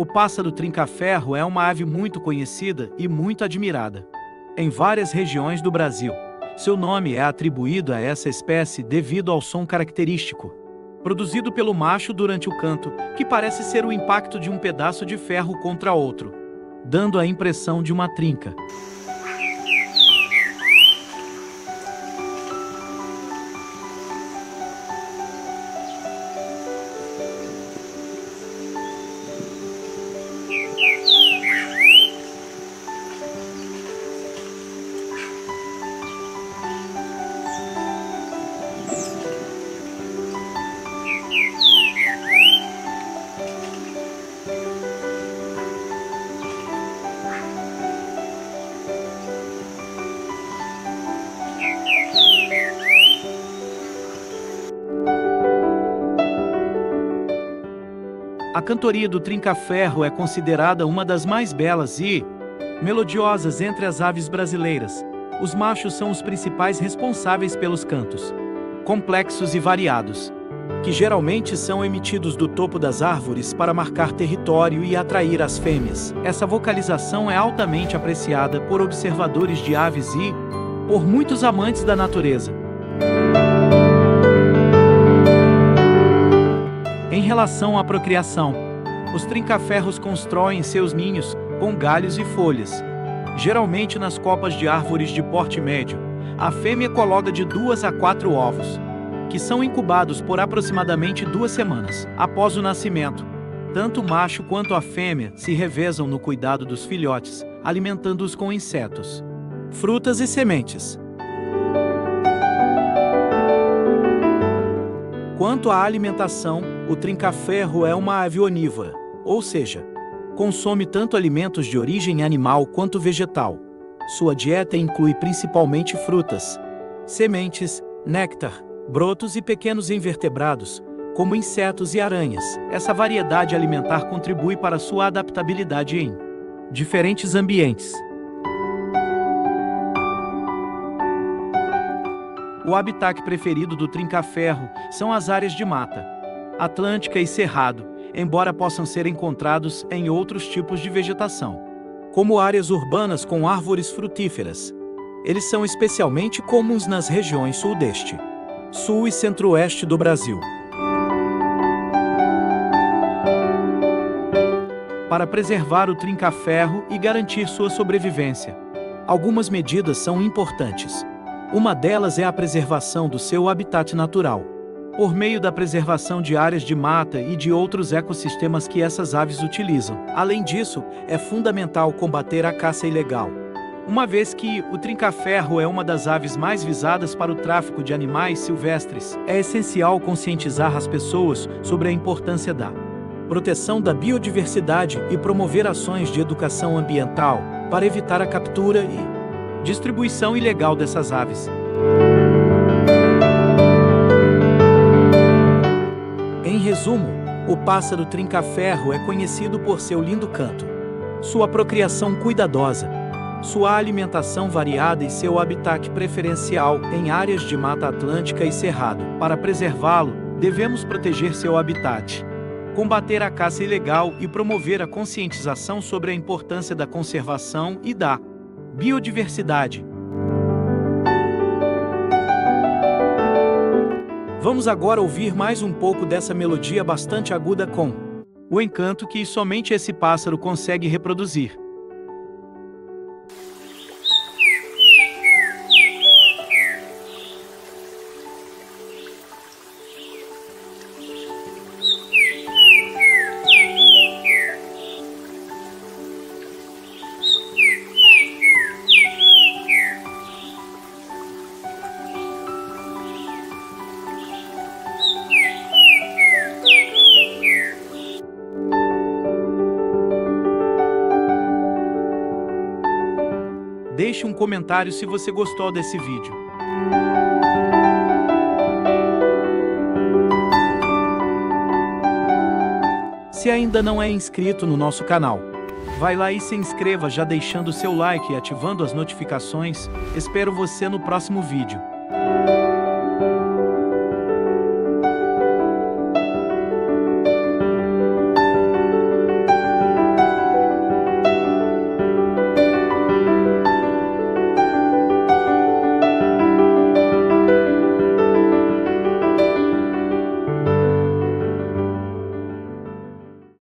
O pássaro Trinca Ferro é uma ave muito conhecida e muito admirada em várias regiões do Brasil. Seu nome é atribuído a essa espécie devido ao som característico produzido pelo macho durante o canto, que parece ser o impacto de um pedaço de ferro contra outro, dando a impressão de uma trinca. A cantoria do Trinca Ferro é considerada uma das mais belas e melodiosas entre as aves brasileiras. Os machos são os principais responsáveis pelos cantos complexos e variados, que geralmente são emitidos do topo das árvores para marcar território e atrair as fêmeas. Essa vocalização é altamente apreciada por observadores de aves e por muitos amantes da natureza. Em relação à procriação, os trinca-ferros constroem seus ninhos com galhos e folhas, geralmente nas copas de árvores de porte médio. A fêmea coloca de 2 a 4 ovos, que são incubados por aproximadamente 2 semanas. Após o nascimento, tanto o macho quanto a fêmea se revezam no cuidado dos filhotes, alimentando-os com insetos, frutas e sementes. Quanto à alimentação, o trinca-ferro é uma ave onívora, ou seja, consome tanto alimentos de origem animal quanto vegetal. Sua dieta inclui principalmente frutas, sementes, néctar, brotos e pequenos invertebrados, como insetos e aranhas. Essa variedade alimentar contribui para sua adaptabilidade em diferentes ambientes. O habitat preferido do trinca-ferro são as áreas de mata atlântica e cerrado, embora possam ser encontrados em outros tipos de vegetação, como áreas urbanas com árvores frutíferas. Eles são especialmente comuns nas regiões sudeste, sul e centro-oeste do Brasil. Para preservar o trinca-ferro e garantir sua sobrevivência, algumas medidas são importantes. Uma delas é a preservação do seu habitat natural, por meio da preservação de áreas de mata e de outros ecossistemas que essas aves utilizam. Além disso, é fundamental combater a caça ilegal, uma vez que o trinca-ferro é uma das aves mais visadas para o tráfico de animais silvestres. É essencial conscientizar as pessoas sobre a importância da proteção da biodiversidade e promover ações de educação ambiental para evitar a captura e distribuição ilegal dessas aves. Em resumo, o pássaro trinca-ferro é conhecido por seu lindo canto, sua procriação cuidadosa, sua alimentação variada e seu habitat preferencial em áreas de mata atlântica e cerrado. Para preservá-lo, devemos proteger seu habitat, combater a caça ilegal e promover a conscientização sobre a importância da conservação e da biodiversidade. Vamos agora ouvir mais um pouco dessa melodia bastante aguda com o encanto que somente esse pássaro consegue reproduzir. Deixe um comentário se você gostou desse vídeo. Se ainda não é inscrito no nosso canal, vai lá e se inscreva já deixando seu like e ativando as notificações. Espero você no próximo vídeo.